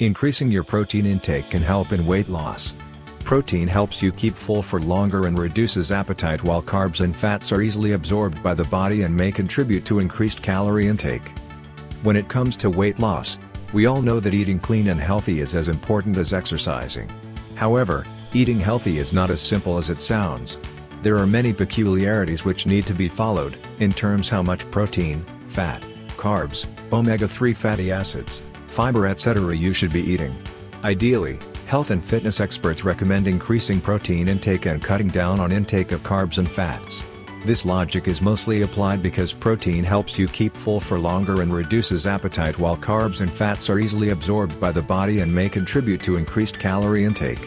Increasing your protein intake can help in weight loss. Protein helps you keep full for longer and reduces appetite, while carbs and fats are easily absorbed by the body and may contribute to increased calorie intake. When it comes to weight loss, we all know that eating clean and healthy is as important as exercising. However, eating healthy is not as simple as it sounds. There are many peculiarities which need to be followed, in terms how much protein, fat, carbs, omega-3 fatty acids, fiber etc. you should be eating. Ideally, health and fitness experts recommend increasing protein intake and cutting down on intake of carbs and fats. This logic is mostly applied because protein helps you keep full for longer and reduces appetite, while carbs and fats are easily absorbed by the body and may contribute to increased calorie intake.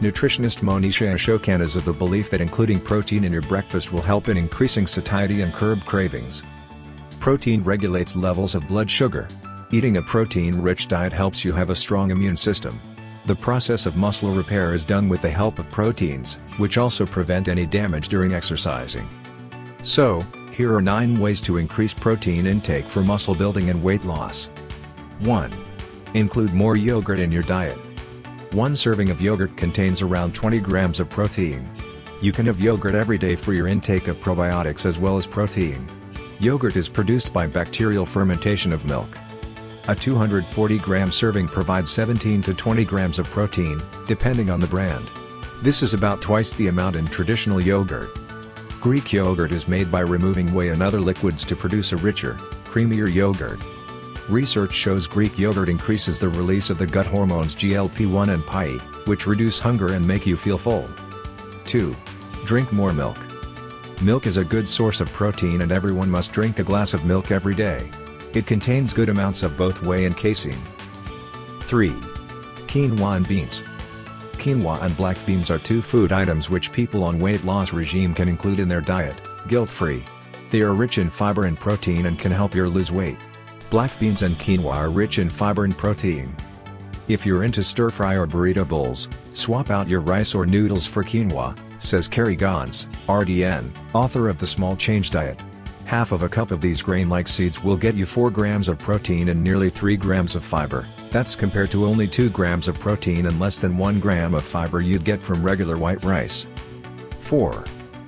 Nutritionist Monisha Ashokan is of the belief that including protein in your breakfast will help in increasing satiety and curb cravings. Protein regulates levels of blood sugar. Eating a protein-rich diet helps you have a strong immune system. The process of muscle repair is done with the help of proteins, which also prevent any damage during exercising. So, here are 9 ways to increase protein intake for muscle building and weight loss. 1. Include more yogurt in your diet. One serving of yogurt contains around 20 grams of protein. You can have yogurt every day for your intake of probiotics as well as protein. Yogurt is produced by bacterial fermentation of milk. A 240-gram serving provides 17 to 20 grams of protein, depending on the brand. This is about twice the amount in traditional yogurt. Greek yogurt is made by removing whey and other liquids to produce a richer, creamier yogurt. Research shows Greek yogurt increases the release of the gut hormones GLP-1 and PYY, which reduce hunger and make you feel full. 2. Drink more milk. Milk is a good source of protein, and everyone must drink a glass of milk every day. It contains good amounts of both whey and casein. 3. Quinoa and beans. Quinoa and black beans are 2 food items which people on weight loss regime can include in their diet, guilt-free. They are rich in fiber and protein and can help you lose weight. Black beans and quinoa are rich in fiber and protein. If you're into stir-fry or burrito bowls, swap out your rice or noodles for quinoa, says Carrie Gantz, RDN, author of The Small Change Diet. Half of a cup of these grain-like seeds will get you 4 grams of protein and nearly 3 grams of fiber. That's compared to only 2 grams of protein and less than 1 gram of fiber you'd get from regular white rice. 4.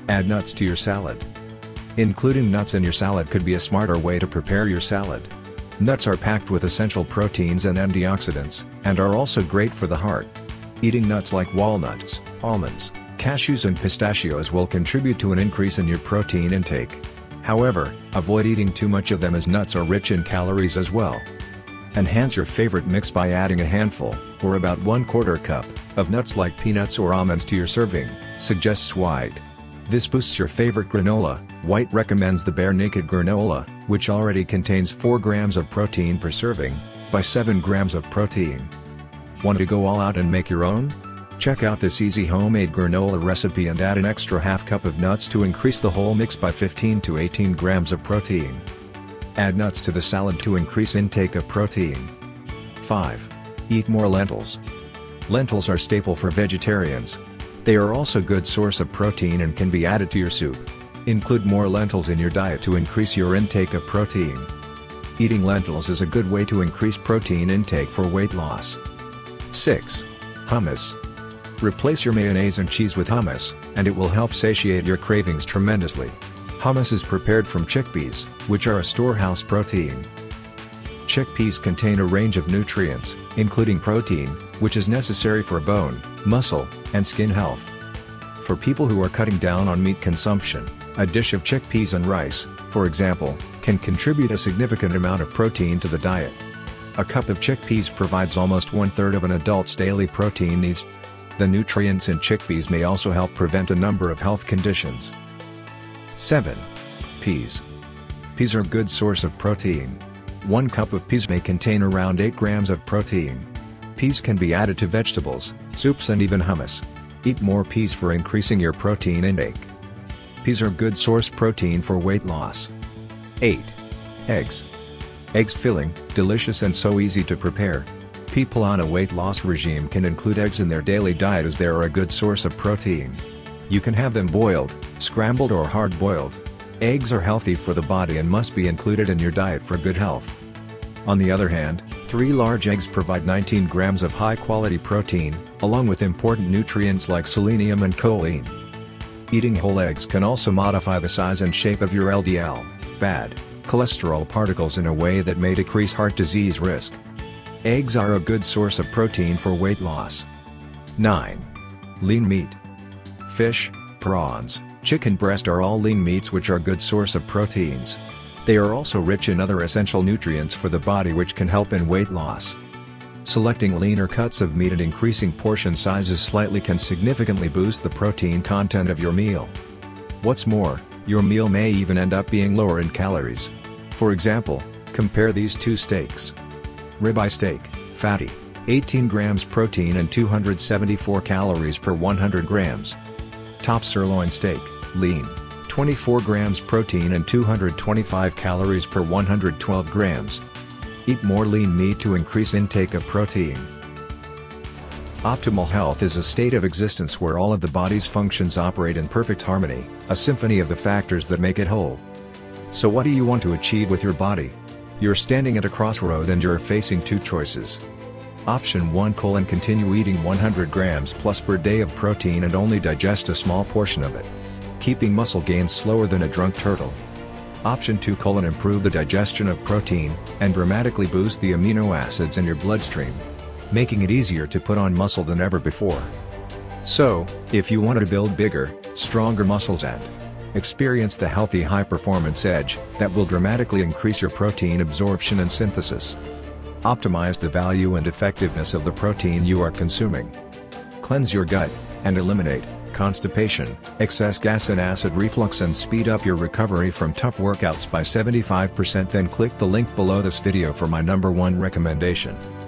Add nuts to your salad. Including nuts in your salad could be a smarter way to prepare your salad. Nuts are packed with essential proteins and antioxidants, and are also great for the heart. Eating nuts like walnuts, almonds, cashews and pistachios will contribute to an increase in your protein intake. However, avoid eating too much of them, as nuts are rich in calories as well. Enhance your favorite mix by adding a handful, or about 1/4 cup, of nuts like peanuts or almonds to your serving, suggests White. This boosts your favorite granola. White recommends the Bare Naked Granola, which already contains 4 grams of protein per serving, by 7 grams of protein. Want to go all out and make your own? Check out this easy homemade granola recipe and add an extra half cup of nuts to increase the whole mix by 15 to 18 grams of protein. Add nuts to the salad to increase intake of protein. 5. Eat more lentils. Lentils are a staple for vegetarians. They are also a good source of protein and can be added to your soup. Include more lentils in your diet to increase your intake of protein. Eating lentils is a good way to increase protein intake for weight loss. 6. Hummus. Replace your mayonnaise and cheese with hummus, and it will help satiate your cravings tremendously. Hummus is prepared from chickpeas, which are a storehouse protein. Chickpeas contain a range of nutrients, including protein, which is necessary for bone, muscle, and skin health. For people who are cutting down on meat consumption, a dish of chickpeas and rice, for example, can contribute a significant amount of protein to the diet. A cup of chickpeas provides almost 1/3 of an adult's daily protein needs. The nutrients in chickpeas may also help prevent a number of health conditions. 7. Peas. Peas are a good source of protein. 1 cup of peas may contain around 8 grams of protein. Peas can be added to vegetables, soups and even hummus. Eat more peas for increasing your protein intake. Peas are good source protein for weight loss. 8. Eggs. Eggs filling, delicious and so easy to prepare. People on a weight loss regime can include eggs in their daily diet, as they are a good source of protein. You can have them boiled, scrambled or hard-boiled. Eggs are healthy for the body and must be included in your diet for good health. On the other hand, 3 large eggs provide 19 grams of high-quality protein, along with important nutrients like selenium and choline. Eating whole eggs can also modify the size and shape of your LDL, bad cholesterol particles in a way that may decrease heart disease risk. Eggs are a good source of protein for weight loss. 9. Lean meat. Fish, prawns, chicken breast are all lean meats which are good source of proteins. They are also rich in other essential nutrients for the body which can help in weight loss. Selecting leaner cuts of meat and increasing portion sizes slightly can significantly boost the protein content of your meal. What's more, your meal may even end up being lower in calories. For example, compare these two steaks. Ribeye steak, fatty, 18 grams protein and 274 calories per 100 grams. Top sirloin steak, lean, 24 grams protein and 225 calories per 112 grams. Eat more lean meat to increase intake of protein. Optimal health is a state of existence where all of the body's functions operate in perfect harmony, a symphony of the factors that make it whole. So what do you want to achieve with your body? You're standing at a crossroad and you're facing two choices. Option 1: continue eating 100 grams plus per day of protein and only digest a small portion of it, keeping muscle gains slower than a drunk turtle. Option 2: improve the digestion of protein, and dramatically boost the amino acids in your bloodstream, making it easier to put on muscle than ever before. So, if you want to build bigger, stronger muscles and experience the healthy high-performance edge that will dramatically increase your protein absorption and synthesis, optimize the value and effectiveness of the protein you are consuming. Cleanse your gut, and eliminate constipation, excess gas and acid reflux, and speed up your recovery from tough workouts by 75%. Then click the link below this video for my number 1 recommendation.